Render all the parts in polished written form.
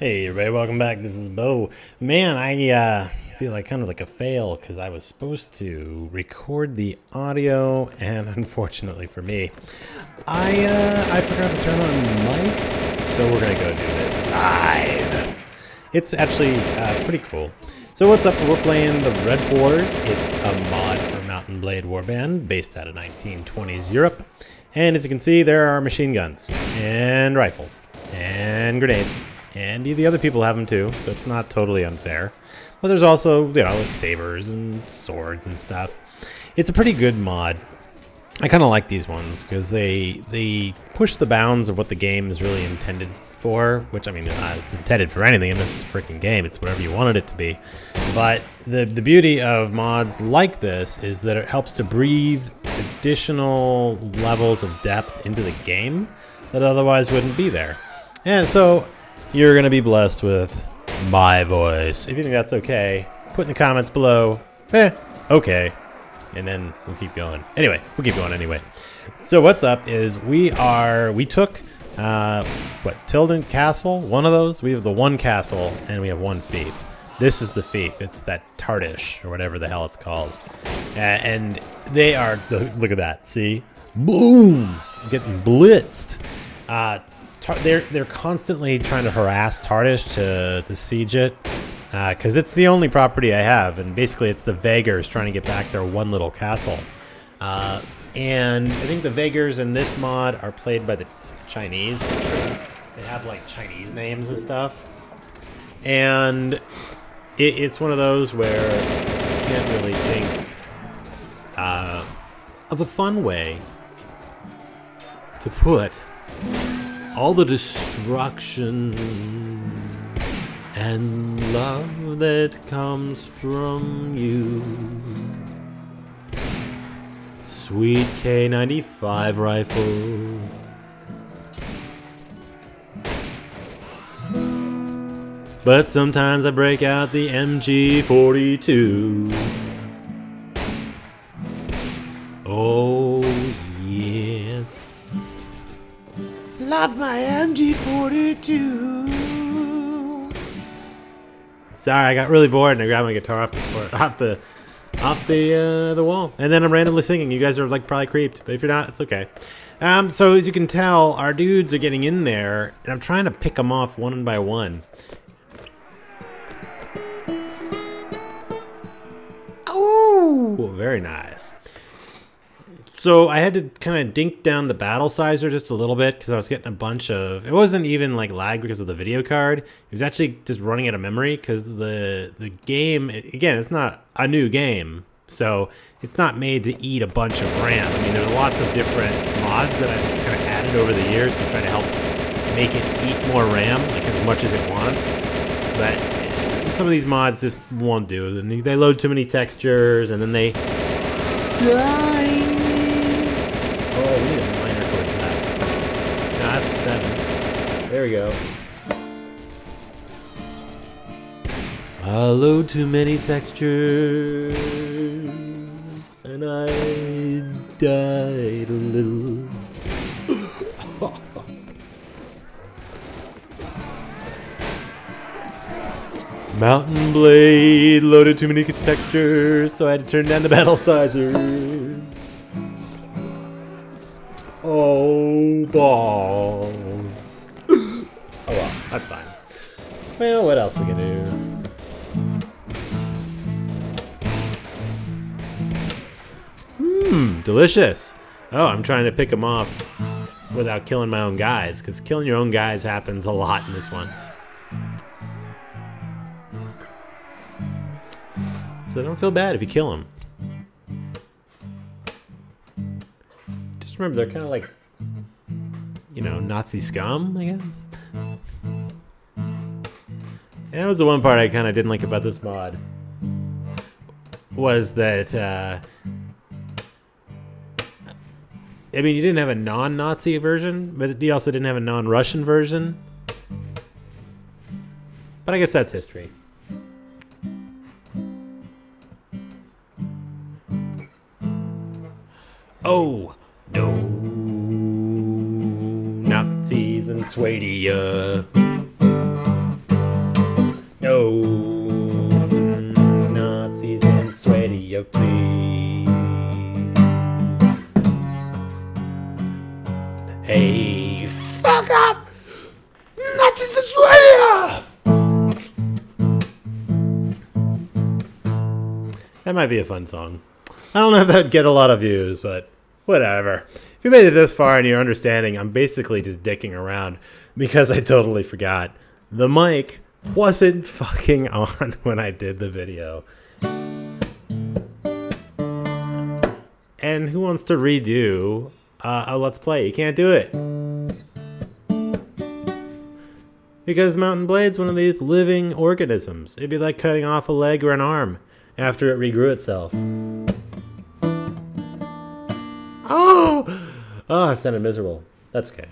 Hey everybody, welcome back. This is Bo. Man, I feel like kind of like a fail because I was supposed to record the audio, and unfortunately for me, I forgot to turn on the mic, so we're gonna go do this live. It's actually pretty cool. So what's up? We're playing The Red Wars. It's a mod for Mountain Blade Warband based out of 1920s Europe, and as you can see, there are machine guns and rifles and grenades. And the other people have them too, so it's not totally unfair. But there's also, you know, like sabers and swords and stuff. It's a pretty good mod. I kind of like these ones because they push the bounds of what the game is really intended for. Which, I mean, it's intended for anything, and this is a freaking game. It's whatever you wanted it to be. But the beauty of mods like this is that it helps to breathe additional levels of depth into the game that otherwise wouldn't be there. And so you're going to be blessed with my voice. If you think that's okay, put in the comments below, okay, and then we'll keep going. Anyway, we'll keep going anyway. So what's up is we took, Tilden Castle? One of those? We have the one castle, and we have one fief. This is the fief. It's that Tardish, or whatever the hell it's called. And they are, look at that, see? Boom! Getting blitzed. They're constantly trying to harass Tardish to siege it, because it's the only property I have, and basically it's the Vagars trying to get back their one little castle. And I think the Vagars in this mod are played by the Chinese. They have like Chinese names and stuff, and it's one of those where you can't really think of a fun way to put all the destruction and love that comes from you. Sweet K95 rifle. But sometimes I break out the MG42. Oh, yes. Love my MG42. Sorry, I got really bored and I grabbed my guitar off the wall, and then I'm randomly singing. You guys are like probably creeped, but if you're not, it's okay. So as you can tell, our dudes are getting in there, and I'm trying to pick them off one by one. Oh, very nice. So I had to kind of dink down the battle sizer just a little bit because I was getting a bunch of... It wasn't even like lag because of the video card. It was actually just running out of memory because the game... Again, it's not a new game, so it's not made to eat a bunch of RAM. I mean, there are lots of different mods that I've kind of added over the years to try to help make it eat more RAM, like as much as it wants. But some of these mods just won't do. They load too many textures, and then they die. Oh, we need a minor chord for that. No, that's a 7. There we go. I load too many textures, and I died a little. Mountain Blade loaded too many textures, so I had to turn down the battle sizer. Oh, balls. Oh, well, that's fine. Well, what else we can do? Delicious. Oh, I'm trying to pick them off without killing my own guys, because killing your own guys happens a lot in this one. So don't feel bad if you kill them. Remember, they're kind of like, you know, Nazi scum, I guess. And that was the one part I kind of didn't like about this mod, was that I mean, you didn't have a non-Nazi version, but you also didn't have a non-Russian version. But I guess that's history. Oh. No Nazis in Swadia. No, Nazis in Swadia, please. Hey, fuck up! Nazis in Swadia! That might be a fun song. I don't know if that'd get a lot of views, but whatever. If you made it this far and you're understanding, I'm basically just dicking around because I totally forgot. The mic wasn't fucking on when I did the video. And who wants to redo a Let's Play? You can't do it. Because Mountain Blade's one of these living organisms. It'd be like cutting off a leg or an arm after it regrew itself. Oh, I sounded miserable. That's okay.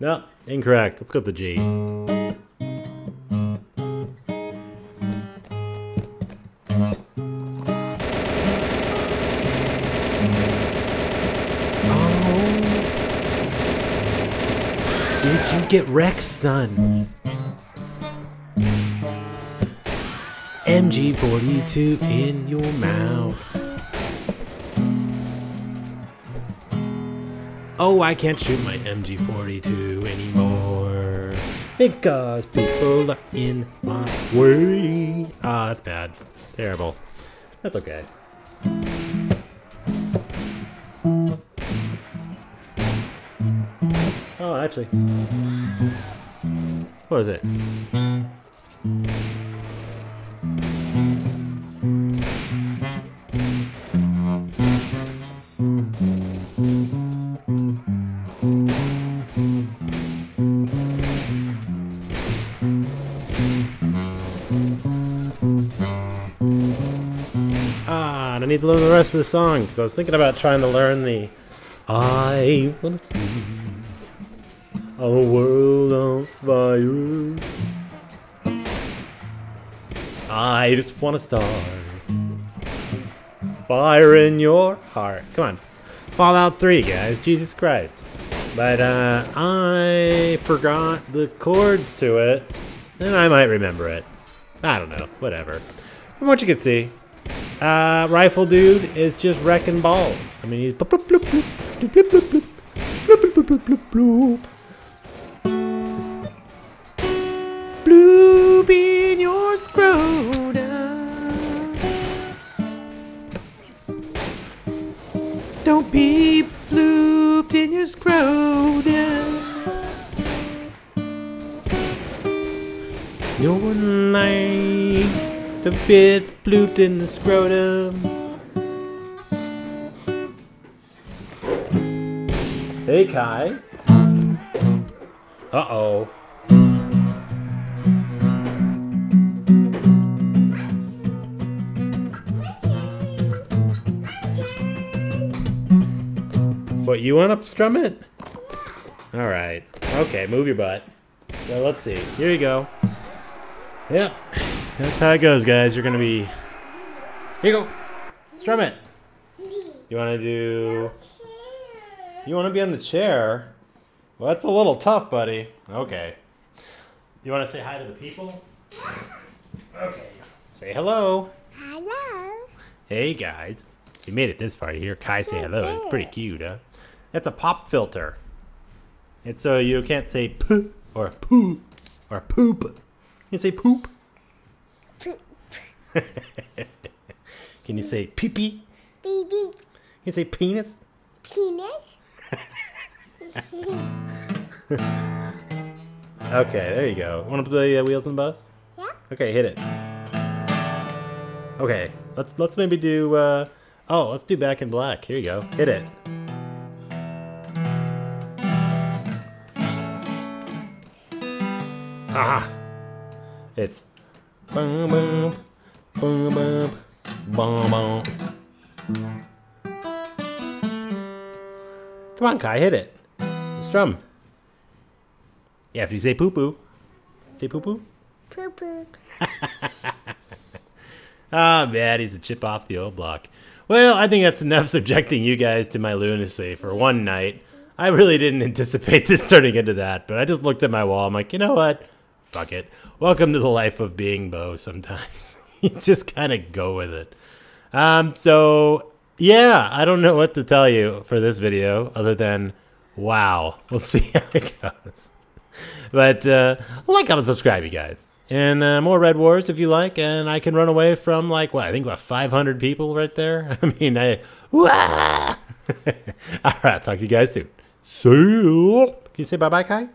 No, incorrect. Let's go with the G. Oh. Did you get wrecked, son? MG42 in your mouth. Oh, I can't shoot my MG42 anymore because people are in my way. Ah, that's bad. Terrible. That's okay. Oh, actually. What is it? I need to learn the rest of the song because I was thinking about trying to learn the I wanna see a world on fire. I just wanna start fire in your heart. Come on, Fallout 3, guys. Jesus Christ! But I forgot the chords to it, and I might remember it. I don't know. Whatever. From what you can see. Rifle dude is just wrecking balls. I mean, he's bloop, bloop, bloop, bloop, bloop, bloop, bloop, bloop, bloop, bloop, bloop. Bloop in your scrotum. Don't be blooped in your scrotum. Your legs a bit blooped in the scrotum. Hey, Kai. Uh-oh. What, you want to strum it? All right. Okay, move your butt. So let's see. Here you go. Yep. That's how it goes, guys. You're gonna be... Here you go! Strum it! You wanna do... You wanna be on the chair? Well, that's a little tough, buddy. Okay. You wanna say hi to the people? Okay. Say hello! Hello! Hey, guys. You made it this far. You hear Kai say hello. It's pretty cute, huh? That's a pop filter. It's so you can't say poop or poo or poop. You can say poop. Can you say pee pee? Pee pee. Can you say penis? Penis. Okay, there you go. Want to play Wheels on the Bus? Yeah. Okay, hit it. Okay, let's maybe do. Oh, let's do Back in Black. Here you go. Hit it. Ah, it's. Bum, bum, bum, bum, bum, bum. Come on, Kai, hit it. Strum. Yeah, if you say poo poo. Say poo poo? Poo poo. Ah, man, he's a chip off the old block. Well, I think that's enough subjecting you guys to my lunacy for one night. I really didn't anticipate this turning into that, but I just looked at my wall. I'm like, you know what? Fuck it. Welcome to the life of being Bo sometimes. You just kind of go with it. So, yeah, I don't know what to tell you for this video other than, wow. We'll see how it goes. But like, comment, subscribe, you guys. And more Red Wars if you like. And I can run away from, like, what, I think about 500 people right there. I mean, All right, talk to you guys soon. See you. Can you say bye-bye, Kai?